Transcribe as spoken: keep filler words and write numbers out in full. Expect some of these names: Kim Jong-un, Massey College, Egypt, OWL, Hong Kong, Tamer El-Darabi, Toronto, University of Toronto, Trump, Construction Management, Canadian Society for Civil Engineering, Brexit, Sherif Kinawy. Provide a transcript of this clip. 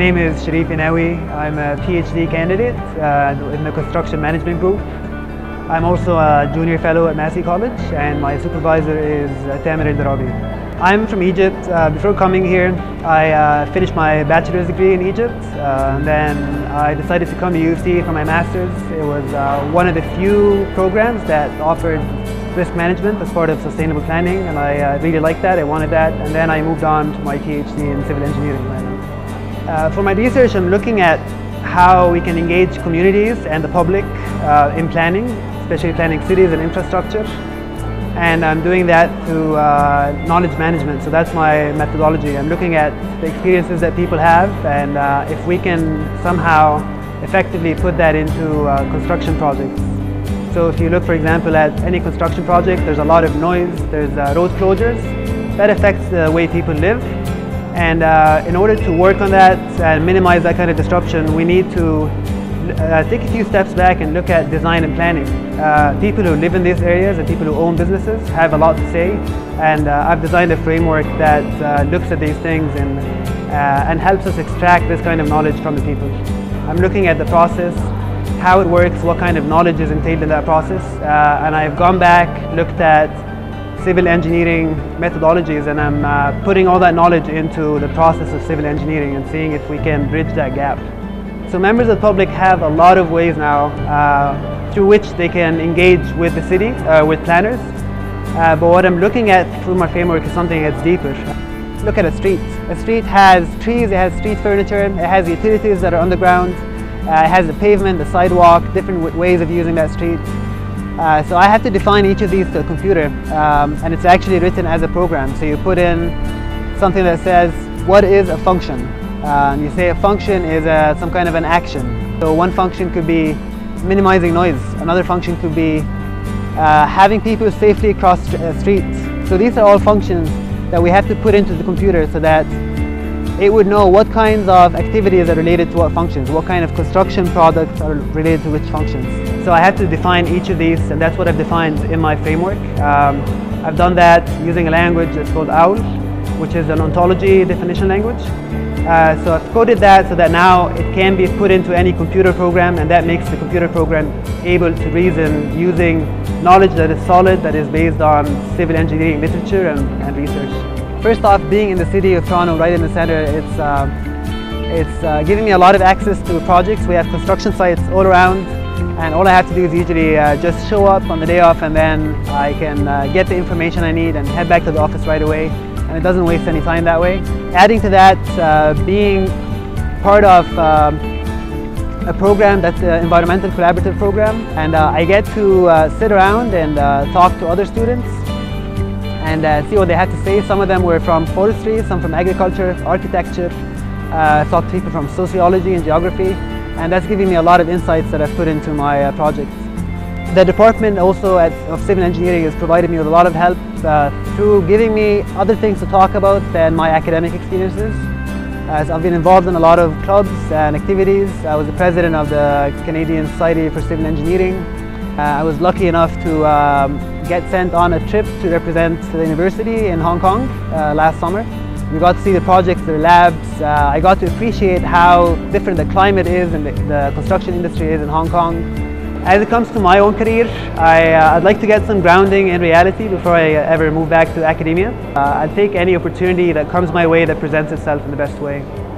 name is Sherif Kinawy. I'm a PhD candidate uh, in the construction management group. I'm also a junior fellow at Massey College, and my supervisor is uh, Tamer El-Darabi. I'm from Egypt. Uh, before coming here, I uh, finished my bachelor's degree in Egypt. Uh, and then I decided to come to U of T for my master's. It was uh, one of the few programs that offered risk management as part of sustainable planning, and I uh, really liked that. I wanted that, and then I moved on to my PhD in civil engineering planning. Uh, for my research, I'm looking at how we can engage communities and the public uh, in planning, especially planning cities and infrastructure. And I'm doing that through uh, knowledge management, so that's my methodology. I'm looking at the experiences that people have, and uh, if we can somehow effectively put that into uh, construction projects. So if you look, for example, at any construction project, there's a lot of noise, there's uh, road closures. That affects the way people live. And uh, in order to work on that and minimize that kind of disruption, we need to uh, take a few steps back and look at design and planning. Uh, people who live in these areas and people who own businesses have a lot to say. And uh, I've designed a framework that uh, looks at these things and, uh, and helps us extract this kind of knowledge from the people. I'm looking at the process, how it works, what kind of knowledge is entailed in that process. Uh, and I've gone back, looked at civil engineering methodologies, and I'm uh, putting all that knowledge into the process of civil engineering and seeing if we can bridge that gap. So members of the public have a lot of ways now uh, through which they can engage with the city, uh, with planners. Uh, but what I'm looking at through my framework is something that's deeper. Look at a street. A street has trees, it has street furniture, it has utilities that are underground. Uh, it has the pavement, the sidewalk, different ways of using that street. Uh, so I have to define each of these to a computer, um, and it's actually written as a program. So you put in something that says, what is a function? Uh, and you say a function is a, some kind of an action. So one function could be minimizing noise. Another function could be uh, having people safely cross uh, streets. So these are all functions that we have to put into the computer so that it would know what kinds of activities are related to what functions, what kind of construction products are related to which functions. So I have to define each of these, and that's what I've defined in my framework. Um, I've done that using a language that's called O W L, which is an ontology definition language. Uh, so I've coded that so that now it can be put into any computer program, and that makes the computer program able to reason using knowledge that is solid, that is based on civil engineering literature and, and research. First off, being in the city of Toronto, right in the center, it's, uh, it's uh, giving me a lot of access to projects. We have construction sites all around, and all I have to do is usually uh, just show up on the day off, and then I can uh, get the information I need and head back to the office right away, and it doesn't waste any time that way. Adding to that, uh, being part of uh, a program that's an environmental collaborative program, and uh, I get to uh, sit around and uh, talk to other students and uh, see what they had to say. Some of them were from forestry, some from agriculture, architecture, uh, talked to people from sociology and geography, and that's giving me a lot of insights that I've put into my uh, projects. The department also at, of civil engineering has provided me with a lot of help uh, through giving me other things to talk about than my academic experiences. Uh, so I've been involved in a lot of clubs and activities. I was the president of the Canadian Society for Civil Engineering. Uh, I was lucky enough to um, get sent on a trip to represent the university in Hong Kong uh, last summer. We got to see the projects, their labs. Uh, I got to appreciate how different the climate is and the, the construction industry is in Hong Kong. As it comes to my own career, I, uh, I'd like to get some grounding in reality before I ever move back to academia. Uh, I'll take any opportunity that comes my way that presents itself in the best way.